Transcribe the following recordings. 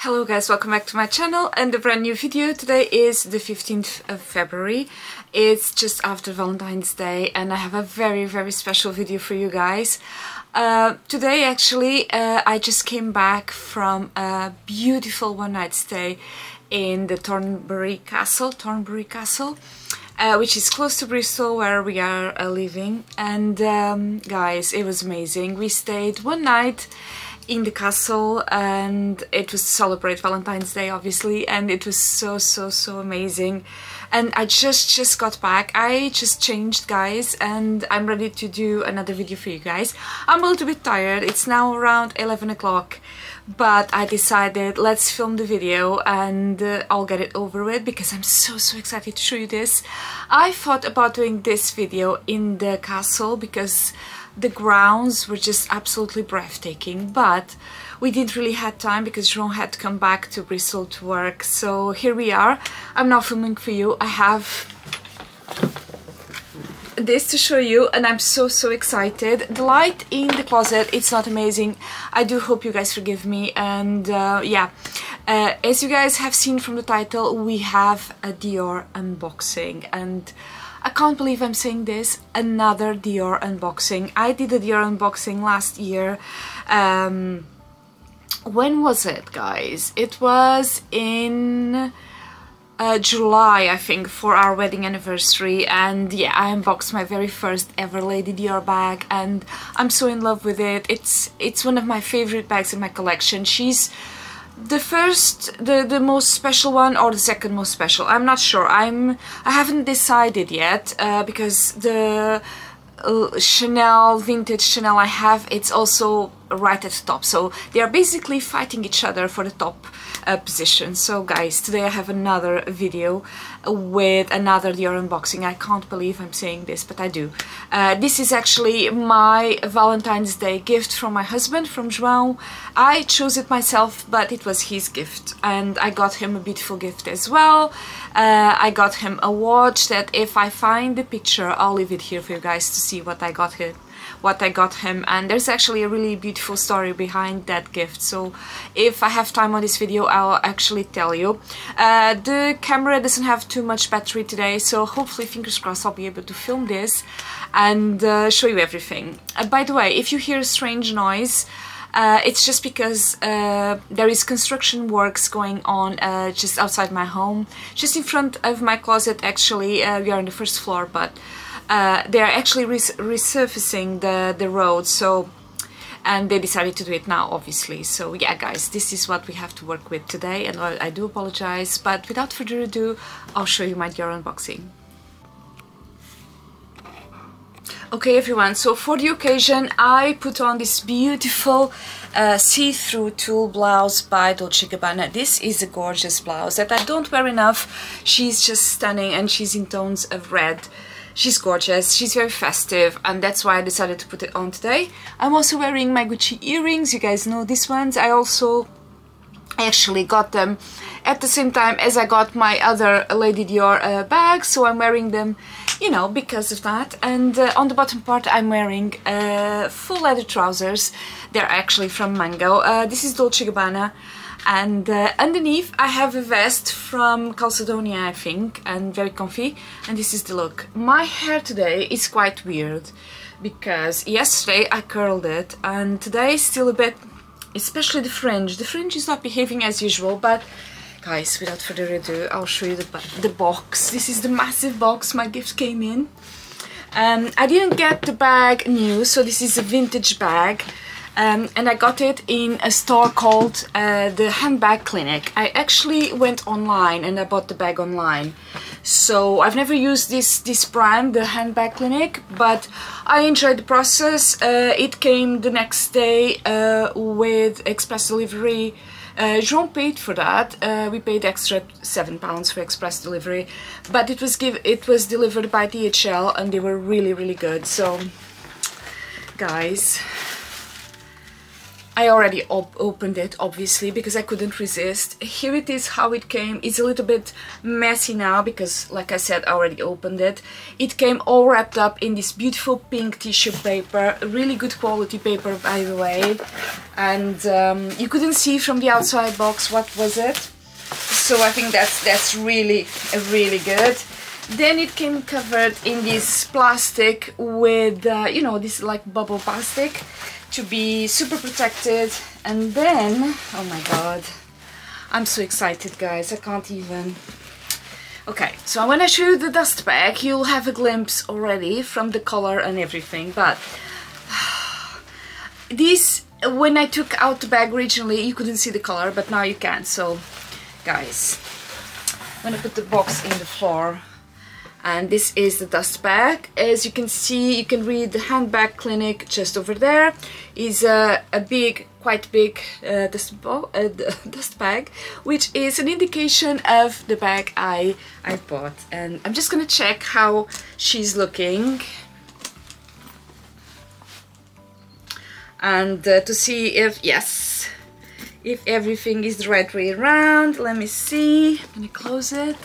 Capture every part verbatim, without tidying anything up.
Hello guys, welcome back to my channel and a brand new video. Today is the fifteenth of February. It's just after Valentine's Day and I have a very very special video for you guys. Uh, today actually uh, I just came back from a beautiful one night stay in the Thornbury Castle, Thornbury Castle uh, which is close to Bristol where we are uh, living, and um, guys, it was amazing. We stayed one night in the castle and it was to celebrate Valentine's Day obviously, and it was so so so amazing. And I just just got back, I just changed guys, and I'm ready to do another video for you guys. I'm a little bit tired, it's now around eleven o'clock, but I decided let's film the video and uh, I'll get it over with because I'm so so excited to show you this. I thought about doing this video in the castle because the grounds were just absolutely breathtaking, but we didn't really have time because João had to come back to Bristol to work. So here we are. I'm now filming for you. I have this to show you and I'm so so excited. The light in the closet, it's not amazing. I do hope you guys forgive me. And uh, yeah, uh, as you guys have seen from the title, we have a Dior unboxing, and I can't believe I'm saying this, another Dior unboxing. I did a Dior unboxing last year. Um, when was it, guys? It was in uh, July, I think, for our wedding anniversary. And yeah, I unboxed my very first ever Lady Dior bag and I'm so in love with it. It's, it's one of my favorite bags in my collection. She's the first, the the most special one, or the second most special, I'm not sure. I'm I haven't decided yet uh, because the uh, Chanel, vintage Chanel I have, it's also right at the top, so they are basically fighting each other for the top uh, position. So guys, today I have another video with another Dior unboxing. I can't believe I'm saying this, but I do. Uh, this is actually my Valentine's Day gift from my husband, from João. I chose it myself, but it was his gift and I got him a beautiful gift as well. Uh, I got him a watch that, if I find the picture, I'll leave it here for you guys to see what I got him. what I got him and there's actually a really beautiful story behind that gift, so if I have time on this video I'll actually tell you. Uh, the camera doesn't have too much battery today, so hopefully, fingers crossed, I'll be able to film this and uh, show you everything. Uh, by the way, if you hear a strange noise, Uh, it's just because uh, there is construction works going on uh, just outside my home, just in front of my closet actually. Uh, we are on the first floor, but uh, they are actually res resurfacing the, the road, so, and they decided to do it now obviously. So yeah guys, this is what we have to work with today, and I do apologize, but without further ado, I'll show you my Dior unboxing. Okay everyone, so for the occasion I put on this beautiful uh, see-through tulle blouse by Dolce and Gabbana. This is a gorgeous blouse that I don't wear enough. She's just stunning and she's in tones of red. She's gorgeous, she's very festive, and that's why I decided to put it on today. I'm also wearing my Gucci earrings, you guys know these ones. I also actually got them at the same time as I got my other Lady Dior uh, bag, so I'm wearing them, you know, because of that. And uh, on the bottom part I'm wearing uh, full leather trousers. They're actually from Mango. Uh, this is Dolce and Gabbana, and uh, underneath I have a vest from Calzedonia, I think, and very comfy, and this is the look. My hair today is quite weird because yesterday I curled it and today is still a bit, especially the fringe. The fringe is not behaving as usual, but guys, without further ado, I'll show you the, the box. This is the massive box my gift came in. Um, I didn't get the bag new, so this is a vintage bag. Um, and I got it in a store called uh, The Handbag Clinic. I actually went online and I bought the bag online. So I've never used this, this brand, The Handbag Clinic, but I enjoyed the process. Uh, it came the next day uh, with express delivery. Uh, João paid for that. Uh, we paid extra seven pounds for express delivery, but it was give it was delivered by D H L, and they were really really good. So, guys, I already op opened it, obviously, because I couldn't resist. Here it is how it came. It's a little bit messy now because, like I said, I already opened it. It came all wrapped up in this beautiful pink tissue paper, really good quality paper, by the way. And um, you couldn't see from the outside box what was it. So I think that's, that's really, really good. Then it came covered in this plastic with, uh, you know, this like bubble plastic to be super protected. And then, oh my god, I'm so excited, guys, I can't even. Okay, so when I show you the dust bag, you'll have a glimpse already from the color and everything, but this, when I took out the bag originally, you couldn't see the color, but now you can. So, guys, I'm gonna put the box in the floor. And this is the dust bag. As you can see, you can read The Handbag Clinic just over there. Is a, a big, quite big uh, dust, bo uh, dust bag, which is an indication of the bag I, I bought. And I'm just gonna check how she's looking. And uh, to see if, yes, if everything is the right way around. Let me see, I'm gonna close it.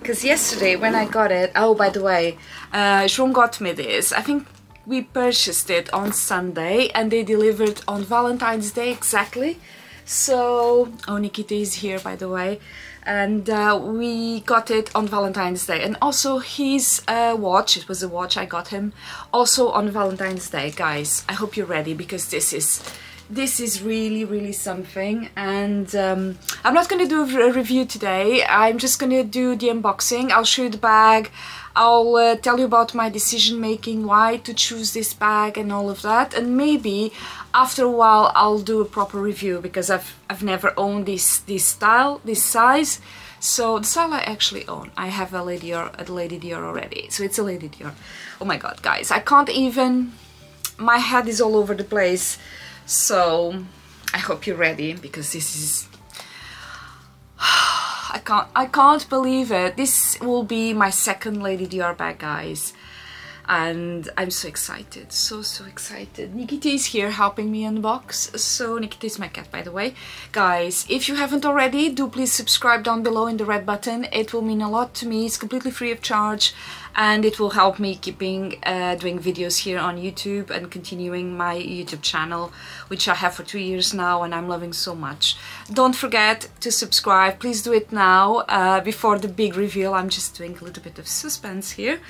Because yesterday when I got it, oh by the way, uh, João got me this. I think we purchased it on Sunday and they delivered on Valentine's Day exactly. So, oh, Nikita is here, by the way. And uh, we got it on Valentine's Day. And also his uh, watch, it was a watch I got him, also on Valentine's Day. Guys, I hope you're ready because this is... This is really, really something, and um, I'm not going to do a review today. I'm just going to do the unboxing. I'll show you the bag, I'll uh, tell you about my decision making, why to choose this bag and all of that, and maybe after a while I'll do a proper review because I've, I've never owned this, this style, this size. So the style I actually own, I have a Lady Dior, a Lady Dior already, so it's a Lady Dior. Oh my god, guys, I can't even, my head is all over the place. So, I hope you're ready, because this is... I can't, I can't believe it. This will be my second Lady Dior bag, guys. And I'm so excited, so, so excited. Nikita is here helping me unbox. So, Nikita is my cat, by the way. Guys, if you haven't already, do please subscribe down below in the red button. It will mean a lot to me. It's completely free of charge. And it will help me keeping uh, doing videos here on YouTube and continuing my YouTube channel, which I have for two years now and I'm loving so much. Don't forget to subscribe. Please do it now uh, before the big reveal. I'm just doing a little bit of suspense here.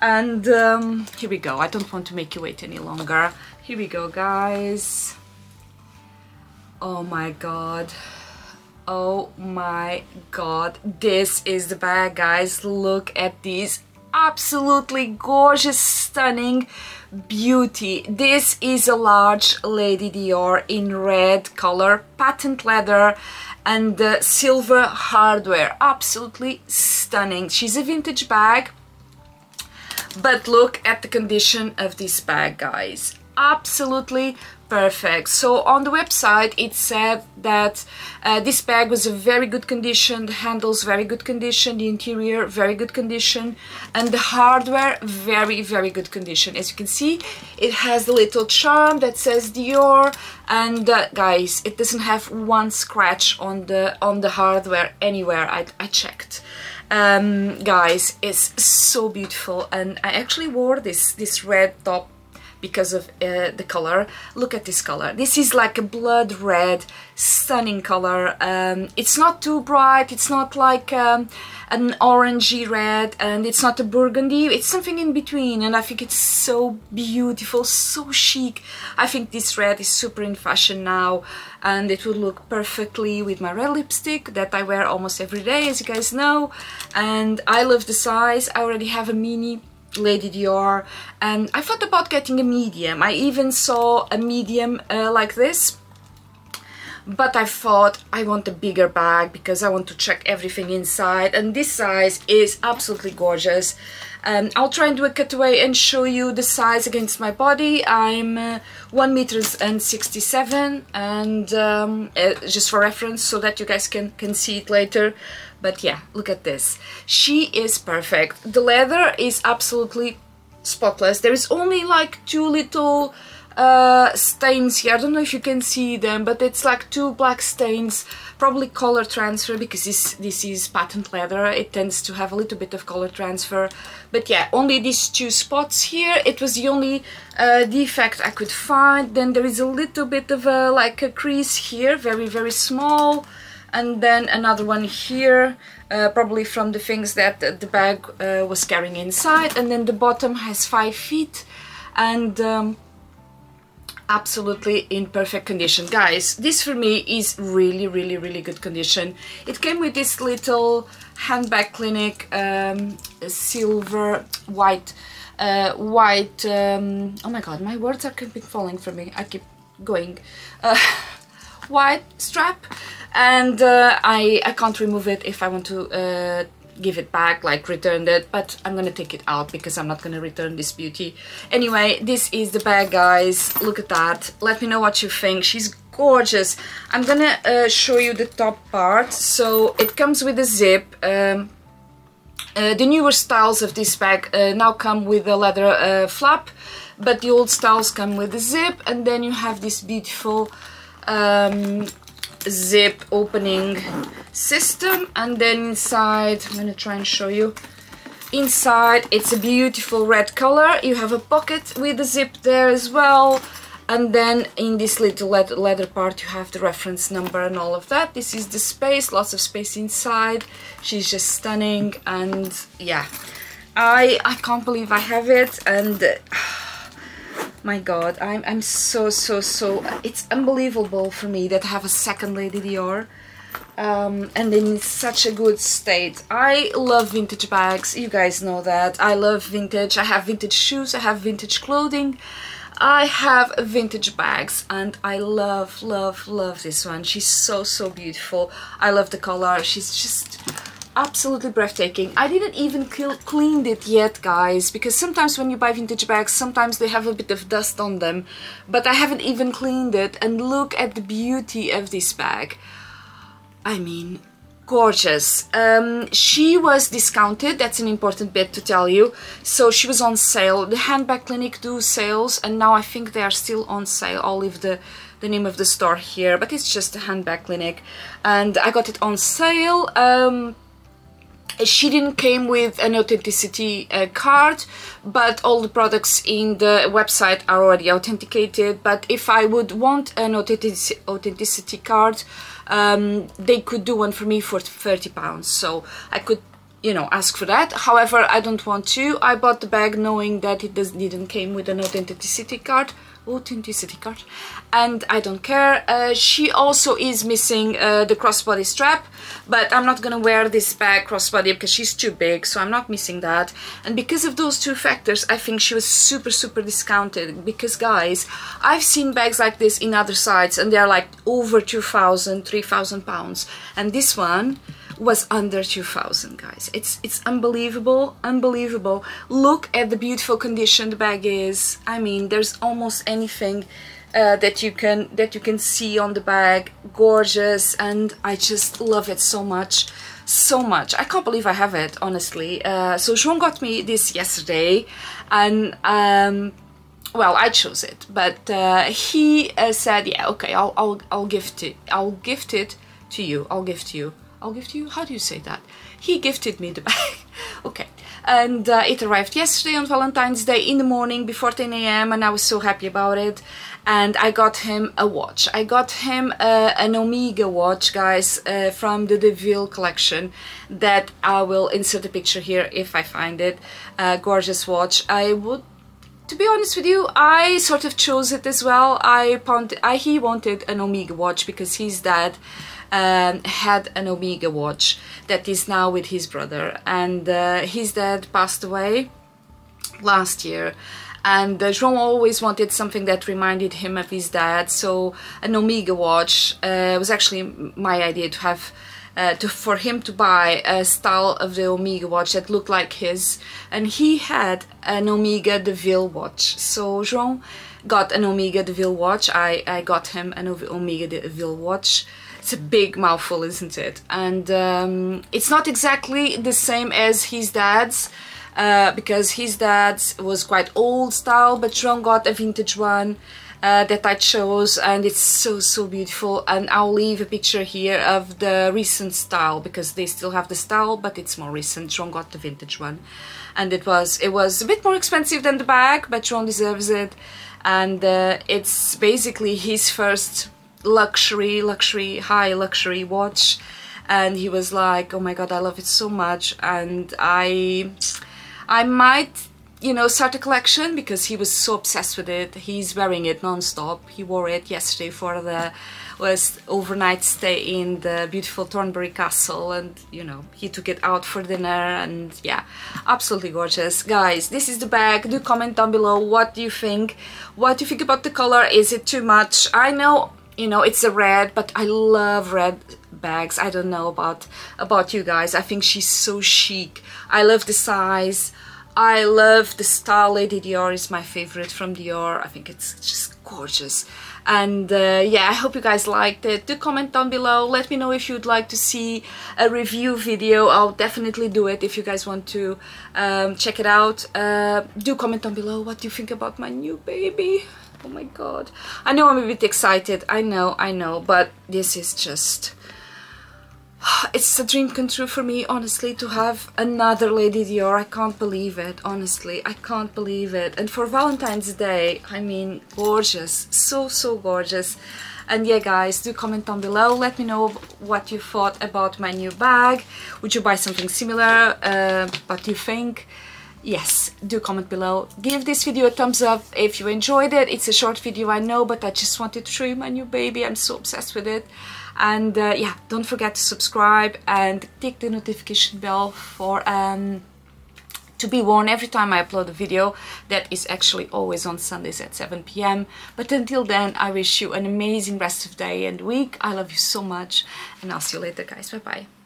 And um, here we go. I don't want to make you wait any longer. Here we go, guys. Oh my god. Oh my god. This is the bag, guys. Look at these. Absolutely gorgeous, stunning beauty. This is a large Lady Dior in red color, patent leather and uh, silver hardware. Absolutely stunning. She's a vintage bag, but look at the condition of this bag, guys. Absolutely perfect. So on the website it said that uh, this bag was in very good condition, the handles very good condition, the interior very good condition, and the hardware very, very good condition. As you can see, it has the little charm that says Dior, and uh, guys, it doesn't have one scratch on the on the hardware anywhere. I, I checked. Um, guys, it's so beautiful, and I actually wore this this red top because of uh, the color. Look at this color. This is like a blood red, stunning color. Um, it's not too bright, it's not like um, an orangey red, and it's not a burgundy, it's something in between, and I think it's so beautiful, so chic. I think this red is super in fashion now, and it would look perfectly with my red lipstick that I wear almost every day, as you guys know. And I love the size. I already have a mini Lady Dior, and I thought about getting a medium. I even saw a medium uh, like this, but I thought I want a bigger bag because I want to check everything inside, and this size is absolutely gorgeous. Um, I'll try and do a cutaway and show you the size against my body. I'm uh, one meter and sixty-seven, and um, uh, just for reference so that you guys can, can see it later. But yeah, look at this. She is perfect. The leather is absolutely spotless. There is only like two little uh, stains here. I don't know if you can see them, but it's like two black stains, probably color transfer, because this, this is patent leather. It tends to have a little bit of color transfer. But yeah, only these two spots here. It was the only uh, defect I could find. Then there is a little bit of a, like a crease here, very, very small. And then another one here, uh, probably from the things that the bag uh, was carrying inside. And then the bottom has five feet and um, absolutely in perfect condition. Guys, this for me is really, really, really good condition. It came with this little Handbag Clinic um, silver, white, uh, white, um, oh my God, my words are keeping falling for me. I keep going. Uh, white strap, and uh, I, I can't remove it if I want to uh, give it back, like return it, but I'm gonna take it out because I'm not gonna return this beauty. Anyway, this is the bag, guys. Look at that. Let me know what you think. She's gorgeous. I'm gonna uh, show you the top part. So it comes with a zip. Um, uh, the newer styles of this bag uh, now come with a leather uh, flap, but the old styles come with a zip, and then you have this beautiful um, zip opening system. And then inside, I'm gonna try and show you inside, it's a beautiful red color. You have a pocket with a zip there as well, and then in this little leather part you have the reference number and all of that. This is the space, lots of space inside. She's just stunning, and yeah, I I can't believe I have it. And uh, my God, I'm, I'm so, so, so... It's unbelievable for me that I have a second Lady Dior. Um, and in such a good state. I love vintage bags, you guys know that. I love vintage, I have vintage shoes, I have vintage clothing. I have vintage bags, and I love, love, love this one. She's so, so beautiful. I love the color, she's just... absolutely breathtaking. I didn't even clean it yet, guys, because sometimes when you buy vintage bags, sometimes they have a bit of dust on them, but I haven't even cleaned it, and look at the beauty of this bag. I mean, gorgeous. Um, she was discounted, that's an important bit to tell you, so she was on sale. The Handbag Clinic do sales, and now I think they are still on sale. I'll leave the the name of the store here, but it's just the Handbag Clinic, and I got it on sale. Um, She didn't came with an authenticity uh, card, but all the products in the website are already authenticated. But if I would want an authentic authenticity card, um, they could do one for me for thirty pounds. So I could, you know, ask for that. However, I don't want to. I bought the bag knowing that it does, didn't came with an authenticity card. Authenticity card, and I don't care. Uh, she also is missing uh, the crossbody strap, but I'm not gonna wear this bag crossbody because she's too big, so I'm not missing that. And because of those two factors, I think she was super super discounted, because guys, I've seen bags like this in other sites and they're like over two thousand, three thousand pounds, and this one was under two thousand, guys. It's it's unbelievable, unbelievable. Look at the beautiful condition the bag is. I mean, there's almost anything uh, that you can that you can see on the bag. Gorgeous, and I just love it so much, so much. I can't believe I have it, honestly. Uh, so João got me this yesterday, and um, well, I chose it, but uh, he uh, said, yeah, okay, I'll I'll I'll gift it, I'll gift it to you, I'll gift you. I'll gift you, how do you say that? He gifted me the bag. Okay, and uh, it arrived yesterday on Valentine's Day in the morning before ten A M and I was so happy about it. And I got him a watch. I got him uh, an Omega watch, guys, uh, from the Deville collection, that I will insert a picture here if I find it. Uh, gorgeous watch. I would, to be honest with you, I sort of chose it as well. I, I He wanted an Omega watch because he's dad Um, had an Omega watch that is now with his brother, and uh, his dad passed away last year, and uh, João always wanted something that reminded him of his dad, so an Omega watch uh, was actually my idea to have uh, to, for him to buy a style of the Omega watch that looked like his, and he had an Omega Deville watch, so João got an Omega Deville watch. I, I got him an Omega Deville watch. It's a big mouthful, isn't it? And um, it's not exactly the same as his dad's, uh, because his dad's was quite old style, but João got a vintage one uh, that I chose, and it's so, so beautiful. And I'll leave a picture here of the recent style, because they still have the style, but it's more recent. João got the vintage one, and it was, it was a bit more expensive than the bag, but João deserves it. And uh, it's basically his first luxury, luxury, high luxury watch. And he was like, oh my god, I love it so much, and I I might, you know, start a collection, because he was so obsessed with it. He's wearing it non-stop. He wore it yesterday for the was overnight stay in the beautiful Thornbury Castle, and you know, he took it out for dinner, and yeah, absolutely gorgeous. Guys, this is the bag. Do comment down below what do you think. What do you think about the color? Is it too much? I know, you know, it's a red, but I love red bags. I don't know about about you guys. I think she's so chic. I love the size. I love the style. Lady Dior is my favorite from Dior. I think it's just gorgeous. And uh, yeah, I hope you guys liked it. Do comment down below. Let me know if you'd like to see a review video. I'll definitely do it if you guys want to um, check it out. Uh, do comment down below what you think about my new baby. Oh my god. I know I'm a bit excited. I know, I know. But this is just... it's a dream come true for me, honestly, to have another Lady Dior. I can't believe it, honestly. I can't believe it. And for Valentine's Day, I mean, gorgeous. So, so gorgeous. And yeah, guys, do comment down below. Let me know what you thought about my new bag. Would you buy something similar? Uh, what do you think? Yes, do comment below. Give this video a thumbs up if you enjoyed it. It's a short video, I know, but I just wanted to show you my new baby. I'm so obsessed with it. And uh, yeah, don't forget to subscribe and tick the notification bell for um, to be warned every time I upload a video. That is actually always on Sundays at seven p m But until then, I wish you an amazing rest of the day and week. I love you so much, and I'll see you later, guys. Bye-bye.